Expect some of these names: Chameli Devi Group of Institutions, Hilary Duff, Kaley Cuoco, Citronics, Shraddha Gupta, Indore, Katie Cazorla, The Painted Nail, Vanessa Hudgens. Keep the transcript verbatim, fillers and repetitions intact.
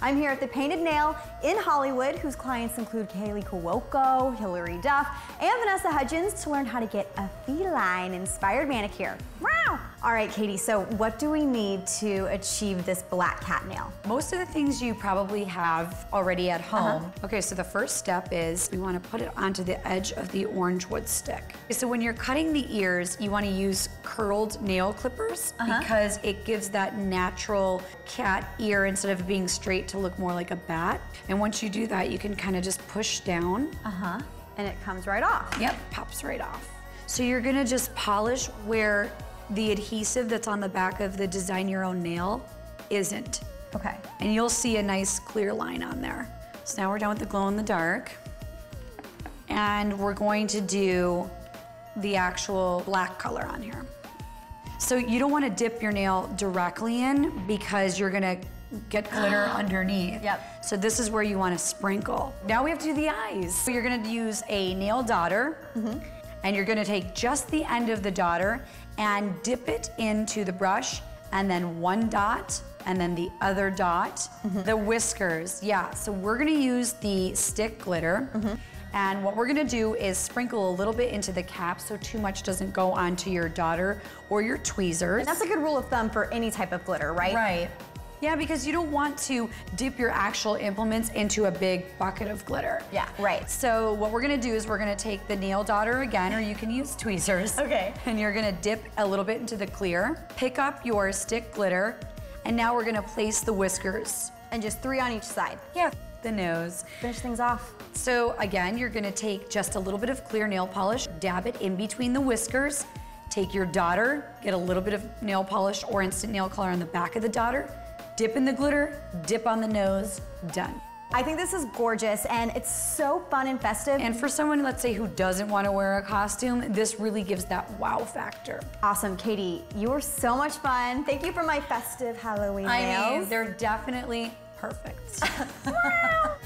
I'm here at The Painted Nail in Hollywood, whose clients include Kaley Cuoco, Hilary Duff, and Vanessa Hudgens to learn how to get a feline-inspired manicure. Wow! All right, Katie, so what do we need to achieve this black cat nail? Most of the things you probably have already at home. Uh-huh. Okay, so the first step is we want to put it onto the edge of the orange wood stick. So when you're cutting the ears, you want to use curled nail clippers uh-huh. because it gives that natural cat ear instead of being straight to look more like a bat. And once you do that, you can kind of just push down. Uh-huh, and it comes right off. Yep, pops right off. So you're going to just polish where the adhesive that's on the back of the design your own nail isn't. Okay. And you'll see a nice clear line on there. So now we're done with the glow in the dark. And we're going to do the actual black color on here. So you don't want to dip your nail directly in because you're gonna get glitter underneath. Yep. So this is where you want to sprinkle. Now we have to do the eyes. So you're gonna use a nail daughter. Mm-hmm. And you're gonna take just the end of the daughter and dip it into the brush, and then one dot, and then the other dot. Mm-hmm. The whiskers, yeah. So we're gonna use the stick glitter, mm-hmm. and what we're gonna do is sprinkle a little bit into the cap so too much doesn't go onto your daughter or your tweezers. And that's a good rule of thumb for any type of glitter, right? Right. Yeah, because you don't want to dip your actual implements into a big bucket of glitter. Yeah, right. So what we're gonna do is we're gonna take the nail daughter again, or you can use tweezers. Okay. And you're gonna dip a little bit into the clear, pick up your stick glitter, and now we're gonna place the whiskers. And just three on each side. Yeah, the nose. Finish things off. So again, you're gonna take just a little bit of clear nail polish, dab it in between the whiskers, take your daughter, get a little bit of nail polish or instant nail color on the back of the daughter, dip in the glitter, dip on the nose, done. I think this is gorgeous, and it's so fun and festive. And for someone, let's say, who doesn't want to wear a costume, this really gives that wow factor. Awesome, Katie, you were so much fun. Thank you for my festive Halloween nails. I mean, they're definitely perfect. Wow.